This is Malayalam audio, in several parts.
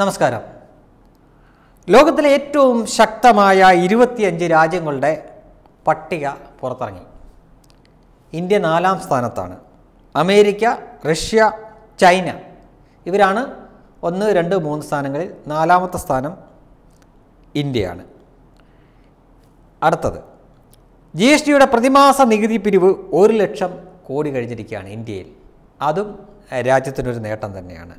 നമസ്കാരം. ലോകത്തിലെ ഏറ്റവും ശക്തമായ 25 രാജ്യങ്ങളുടെ പട്ടിക പുറത്തിറങ്ങി. ഇന്ത്യ 4ാം സ്ഥാനത്താണ്. അമേരിക്ക, റഷ്യ, ചൈന ഇവരാണ് 1, 2, 3 സ്ഥാനങ്ങളിൽ. 4ാമത്തെ സ്ഥാനം ഇന്ത്യയാണ്. അടുത്തത് GSTയുടെ പ്രതിമാസ നികുതി പിരിവ് 1 ലക്ഷം കോടി കഴിഞ്ഞിരിക്കുകയാണ് ഇന്ത്യയിൽ. അതും രാജ്യത്തിനൊരു നേട്ടം തന്നെയാണ്.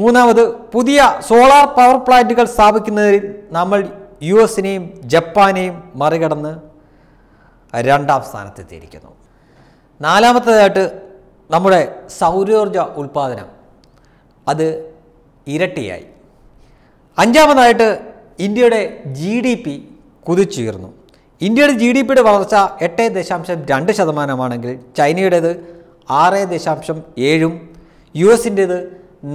മൂന്നാമത്, പുതിയ സോളാർ പവർ പ്ലാന്റുകൾ സ്ഥാപിക്കുന്നതിൽ നമ്മൾ യുഎസിനെയും ജപ്പാനെയും മറികടന്ന് 2ാം സ്ഥാനത്തെത്തിയിരിക്കുന്നു. നാലാമത്തേതായിട്ട് നമ്മുടെ സൗരോർജ ഉൽപ്പാദനം അത് ഇരട്ടിയായി. 5-മതായിട്ട് ഇന്ത്യയുടെ GDP കുതിച്ചുയർന്നു. ഇന്ത്യയുടെ GDPയുടെ വളർച്ച 8.2% ചൈനയുടേത് 6.7%, യുഎസിൻ്റേത്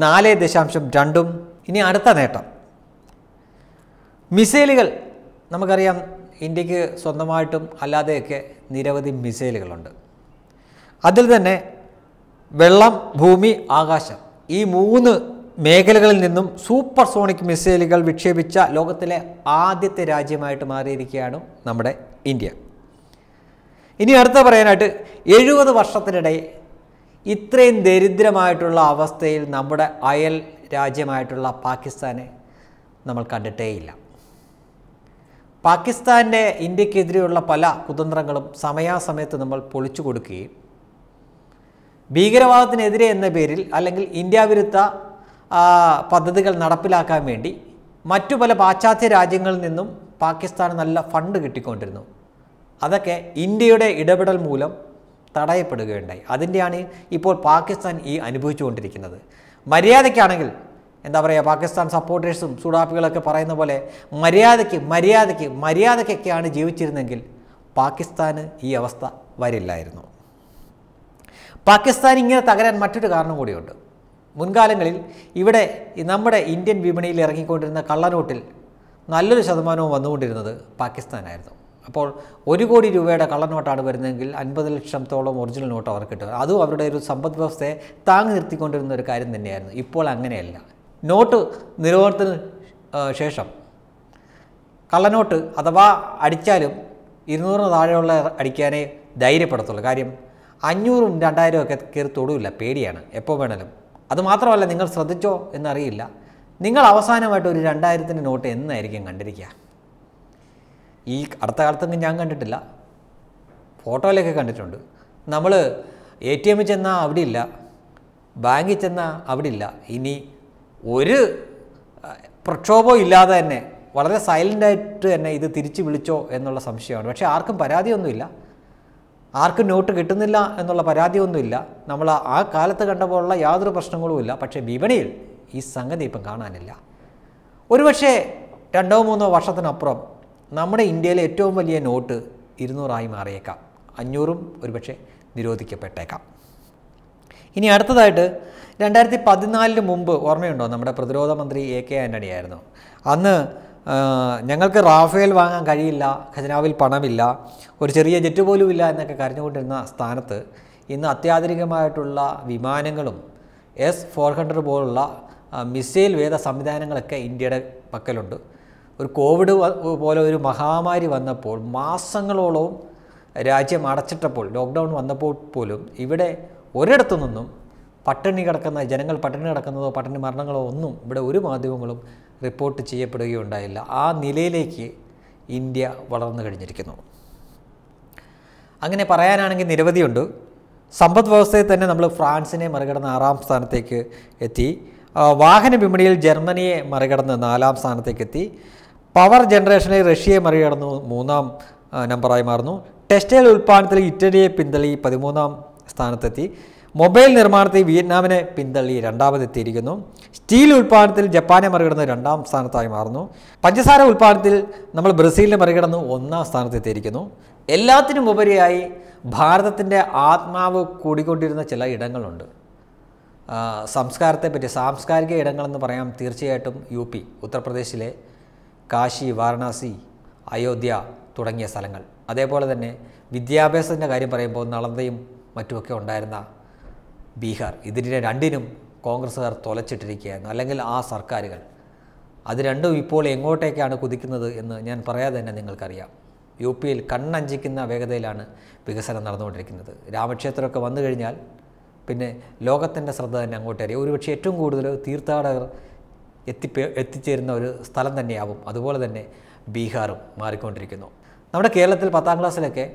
4.2%. ഇനി അടുത്ത നേട്ടം മിസൈലുകൾ. നമുക്കറിയാം ഇന്ത്യക്ക് സ്വന്തമായിട്ടും അല്ലാതെയൊക്കെ നിരവധി മിസൈലുകളുണ്ട്. അതിൽ തന്നെ വെള്ളം, ഭൂമി, ആകാശം ഈ 3 മേഖലകളിൽ നിന്നും സൂപ്പർ സോണിക് മിസൈലുകൾ വിക്ഷേപിച്ച ലോകത്തിലെ ആദ്യത്തെ രാജ്യമായിട്ട് മാറിയിരിക്കുകയാണ് നമ്മുടെ ഇന്ത്യ. ഇനി അടുത്ത പറയാനായിട്ട് 70 വർഷത്തിനിടെ ഇത്രയും ദരിദ്രമായിട്ടുള്ള അവസ്ഥയിൽ നമ്മുടെ അയൽ രാജ്യമായിട്ടുള്ള പാകിസ്ഥാനെ നമ്മൾ കണ്ടിട്ടേയില്ല. പാകിസ്ഥാൻ്റെ ഇന്ത്യക്കെതിരെയുള്ള പല കുതന്ത്രങ്ങളും സമയാസമയത്ത് നമ്മൾ പൊളിച്ചു കൊടുക്കുകയും ഭീകരവാദത്തിനെതിരെ എന്ന പേരിൽ അല്ലെങ്കിൽ ഇന്ത്യ വിരുദ്ധ പദ്ധതികൾ നടപ്പിലാക്കാൻ വേണ്ടി മറ്റു പല പാശ്ചാത്യ രാജ്യങ്ങളിൽ നിന്നും പാകിസ്ഥാന് നല്ല ഫണ്ട് കിട്ടിക്കൊണ്ടിരുന്നു. അതൊക്കെ ഇന്ത്യയുടെ ഇടപെടൽ മൂലം തടയപ്പെടുകയുണ്ടായി. അതിൻ്റെയാണ് ഇപ്പോൾ പാകിസ്ഥാൻ ഈ അനുഭവിച്ചുകൊണ്ടിരിക്കുന്നത്. മര്യാദയ്ക്കാണെങ്കിൽ എന്താ പറയുക, പാകിസ്ഥാൻ സപ്പോർട്ടേഴ്സും സൂഡാപ്പികളൊക്കെ പറയുന്ന പോലെ മര്യാദയ്ക്കൊക്കെയാണ് ജീവിച്ചിരുന്നെങ്കിൽ പാകിസ്ഥാന് ഈ അവസ്ഥ വരില്ലായിരുന്നു. പാകിസ്ഥാൻ ഇങ്ങനെ തകരാൻ മറ്റൊരു കാരണം കൂടിയുണ്ട്. മുൻകാലങ്ങളിൽ ഇവിടെ നമ്മുടെ ഇന്ത്യൻ വിപണിയിൽ ഇറങ്ങിക്കൊണ്ടിരുന്ന കള്ളനോട്ടിൽ നല്ലൊരു ശതമാനവും വന്നുകൊണ്ടിരുന്നത് പാകിസ്ഥാനായിരുന്നു. അപ്പോൾ 1 കോടി രൂപയുടെ കള്ളനോട്ടാണ് വരുന്നതെങ്കിൽ 50 ലക്ഷത്തോളം ഒറിജിനൽ നോട്ട് അവർക്ക് കിട്ടുക. അതും അവരുടെ ഒരു സമ്പദ് വ്യവസ്ഥയെ താങ്ങി നിർത്തിക്കൊണ്ടിരുന്ന ഒരു കാര്യം തന്നെയായിരുന്നു. ഇപ്പോൾ അങ്ങനെയല്ല. നോട്ട് നിരോധനത്തിന് ശേഷം കള്ളനോട്ട് അഥവാ അടിച്ചാലും 200 താഴെയുള്ള അടിക്കാനേ ധൈര്യപ്പെടുത്തുള്ളൂ. കാര്യം 500-2,000 ഒക്കെ കയറി തൊടില്ല, പേടിയാണ് എപ്പോൾ വേണേലും. അതുമാത്രമല്ല, നിങ്ങൾ ശ്രദ്ധിച്ചോ എന്നറിയില്ല, നിങ്ങൾ അവസാനമായിട്ട് ഒരു 2000-ൻ്റെ നോട്ട് എന്നായിരിക്കും കണ്ടിരിക്കുക? ഈ അടുത്ത കാലത്തൊന്നും ഞാൻ കണ്ടിട്ടില്ല, ഫോട്ടോയിലൊക്കെ കണ്ടിട്ടുണ്ട്. നമ്മൾ ATMൽ ചെന്നാൽ അവിടെ ഇല്ല, ബാങ്കിൽ ചെന്നാൽ അവിടെ ഇല്ല. ഇനി ഒരു പ്രക്ഷോഭവും ഇല്ലാതെ തന്നെ വളരെ സൈലൻ്റായിട്ട് തന്നെ ഇത് തിരിച്ചു വിളിച്ചോ എന്നുള്ള സംശയമാണ്. പക്ഷേ ആർക്കും പരാതിയൊന്നുമില്ല, ആർക്കും നോട്ട് കിട്ടുന്നില്ല എന്നുള്ള പരാതിയൊന്നുമില്ല. നമ്മൾ ആ കാലത്ത് കണ്ട പോലുള്ള യാതൊരു പ്രശ്നങ്ങളുമില്ല. പക്ഷേ വിപണിയിൽ ഈ സംഗതി ഇപ്പം കാണാനില്ല. ഒരുപക്ഷേ 2-3 വർഷത്തിനപ്പുറം നമ്മുടെ ഇന്ത്യയിലെ ഏറ്റവും വലിയ നോട്ട് 200 മാറിയേക്കാം. 500 ഒരുപക്ഷെ നിരോധിക്കപ്പെട്ടേക്കാം. ഇനി അടുത്തതായിട്ട് 2014-ന് മുമ്പ് ഓർമ്മയുണ്ടോ, നമ്മുടെ പ്രതിരോധ മന്ത്രി AK ആൻ്റണി ആയിരുന്നു. അന്ന് ഞങ്ങൾക്ക് റാഫേൽ വാങ്ങാൻ കഴിയില്ല, ഖജനാവിൽ പണമില്ല, ഒരു ചെറിയ ജെറ്റ് പോലും ഇല്ല എന്നൊക്കെ കരഞ്ഞുകൊണ്ടിരുന്ന സ്ഥാനത്ത് ഇന്ന് അത്യാധുനികമായിട്ടുള്ള വിമാനങ്ങളും S-400 പോലുള്ള മിസൈൽ വേദ സംവിധാനങ്ങളൊക്കെ ഇന്ത്യയുടെ പക്കലുണ്ട്. ഒരു കോവിഡ് പോലെ ഒരു മഹാമാരി വന്നപ്പോൾ മാസങ്ങളോളവും രാജ്യം അടച്ചിട്ടപ്പോൾ ലോക്ക്ഡൗൺ വന്നപ്പോൾ പോലും ഇവിടെ ഒരിടത്തു നിന്നും പട്ടിണി കിടക്കുന്ന ജനങ്ങൾ പട്ടിണി കിടക്കുന്നതോ പട്ടിണി മരണങ്ങളോ ഒന്നും ഇവിടെ ഒരു മാധ്യമങ്ങളും റിപ്പോർട്ട് ചെയ്യപ്പെടുകയുണ്ടായില്ല. ആ നിലയിലേക്ക് ഇന്ത്യ വളർന്നു കഴിഞ്ഞിരിക്കുന്നു. അങ്ങനെ പറയാനാണെങ്കിൽ നിരവധിയുണ്ട്. സമ്പദ് വ്യവസ്ഥയിൽ തന്നെ നമ്മൾ ഫ്രാൻസിനെ മറികടന്ന് 6ാം സ്ഥാനത്തേക്ക് എത്തി. വാഹന വിപണിയിൽ ജർമ്മനിയെ മറികടന്ന് 4ാം സ്ഥാനത്തേക്ക് എത്തി. പവർ ജനറേഷനിൽ റഷ്യയെ മറികടന്ന് 3ാം നമ്പറായി മാറുന്നു. ടെക്സ്റ്റൈൽ ഉൽപ്പാദനത്തിൽ ഇറ്റലിയെ പിന്തള്ളി 13ാം സ്ഥാനത്തെത്തി. മൊബൈൽ നിർമ്മാണത്തിൽ വിയറ്റ്നാമിനെ പിന്തള്ളി 2-മതെത്തിയിരിക്കുന്നു. സ്റ്റീൽ ഉൽപ്പാദനത്തിൽ ജപ്പാനെ മറികടന്ന് 2ാം സ്ഥാനത്തായി മാറുന്നു. പഞ്ചസാര ഉൽപ്പാദനത്തിൽ നമ്മൾ ബ്രസീലിനെ മറികടന്ന് 1ാം സ്ഥാനത്തെത്തിയിരിക്കുന്നു. എല്ലാത്തിനും ഉപരിയായി ഭാരതത്തിൻ്റെ ആത്മാവ് കൂടിക്കൊണ്ടിരുന്ന ചില ഇടങ്ങളുണ്ട്. സംസ്കാരത്തെപ്പറ്റി സാംസ്കാരിക ഇടങ്ങളെന്ന് പറയാം തീർച്ചയായിട്ടും UP, ഉത്തർപ്രദേശിലെ കാശി, വാരണാസി, അയോധ്യ തുടങ്ങിയ സ്ഥലങ്ങൾ. അതേപോലെ തന്നെ വിദ്യാഭ്യാസത്തിൻ്റെ കാര്യം പറയുമ്പോൾ നളന്ദയും മറ്റുമൊക്കെ ഉണ്ടായിരുന്ന ബീഹാർ. ഇതിനെ രണ്ടിനും കോൺഗ്രസ്സുകാർ തുലച്ചിട്ടിരിക്കുകയായിരുന്നു, അല്ലെങ്കിൽ ആ സർക്കാരുകൾ. അത് രണ്ടും ഇപ്പോൾ എങ്ങോട്ടേക്കാണ് കുതിക്കുന്നത് എന്ന് ഞാൻ പറയാതെ തന്നെ നിങ്ങൾക്കറിയാം. യു പിയിൽ കണ്ണഞ്ചിക്കുന്ന വേഗതയിലാണ് വികസനം നടന്നുകൊണ്ടിരിക്കുന്നത്. രാമക്ഷേത്രമൊക്കെ വന്നു കഴിഞ്ഞാൽ പിന്നെ ലോകത്തിൻ്റെ ശ്രദ്ധ തന്നെ അങ്ങോട്ട് അറിയാം. ഒരുപക്ഷെ ഏറ്റവും കൂടുതൽ തീർത്ഥാടകർ എത്തിച്ചേരുന്ന ഒരു സ്ഥലം തന്നെയാവും. അതുപോലെ തന്നെ ബീഹാറും മാറിക്കൊണ്ടിരിക്കുന്നു. നമ്മുടെ കേരളത്തിൽ 10ാം ക്ലാസ്സിലൊക്കെ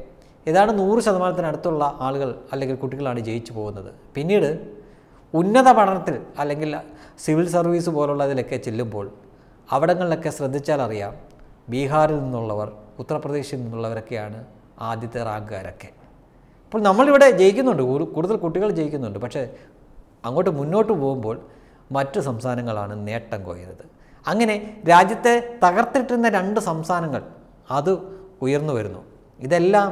ഏതാണ്ട് 100% ആളുകൾ അല്ലെങ്കിൽ കുട്ടികളാണ് ജയിച്ചു പോകുന്നത്. പിന്നീട് ഉന്നത പഠനത്തിൽ അല്ലെങ്കിൽ സിവിൽ സർവീസ് പോലുള്ളതിലൊക്കെ ചെല്ലുമ്പോൾ അവിടങ്ങളിലൊക്കെ ശ്രദ്ധിച്ചാൽ അറിയാം, ബീഹാറിൽ നിന്നുള്ളവർ, ഉത്തർപ്രദേശിൽ നിന്നുള്ളവരൊക്കെയാണ് ആദ്യത്തെ റാങ്കുകാരൊക്കെ. അപ്പോൾ നമ്മളിവിടെ ജയിക്കുന്നുണ്ട്, കൂടുതൽ കുട്ടികൾ ജയിക്കുന്നുണ്ട്. പക്ഷേ അങ്ങോട്ട് മുന്നോട്ട് പോകുമ്പോൾ മറ്റു സംസ്ഥാനങ്ങളാണ് നേട്ടം കൊയ്യുന്നത്. അങ്ങനെ രാജ്യത്തെ തകർത്തിട്ടിരുന്ന 2 സംസ്ഥാനങ്ങൾ അത് ഉയർന്നു വരുന്നു. ഇതെല്ലാം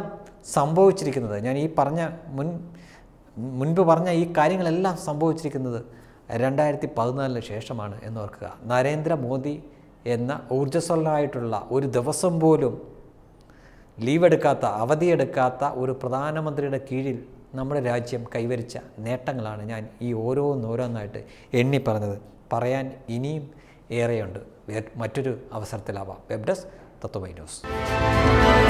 സംഭവിച്ചിരിക്കുന്നത്, ഞാൻ ഈ മുൻപ് പറഞ്ഞ ഈ കാര്യങ്ങളെല്ലാം സംഭവിച്ചിരിക്കുന്നത് 2014 ശേഷമാണ് എന്നോർക്കുക. നരേന്ദ്രമോദി എന്ന ഊർജ്ജസ്വലനായിട്ടുള്ള, ഒരു ദിവസം പോലും ലീവെടുക്കാത്ത, അവധിയെടുക്കാത്ത ഒരു പ്രധാനമന്ത്രിയുടെ കീഴിൽ നമ്മുടെ രാജ്യം കൈവരിച്ച നേട്ടങ്ങളാണ് ഞാൻ ഈ ഓരോന്നോരോന്നായിട്ട് എണ്ണി പറഞ്ഞത്. പറയാൻ ഇനിയും ഏറെയുണ്ട്. മറ്റൊരു അവസരത്തിലാവാം. വെബ് ഡെസ്ക് തത്വമൈ ന്യൂസ്.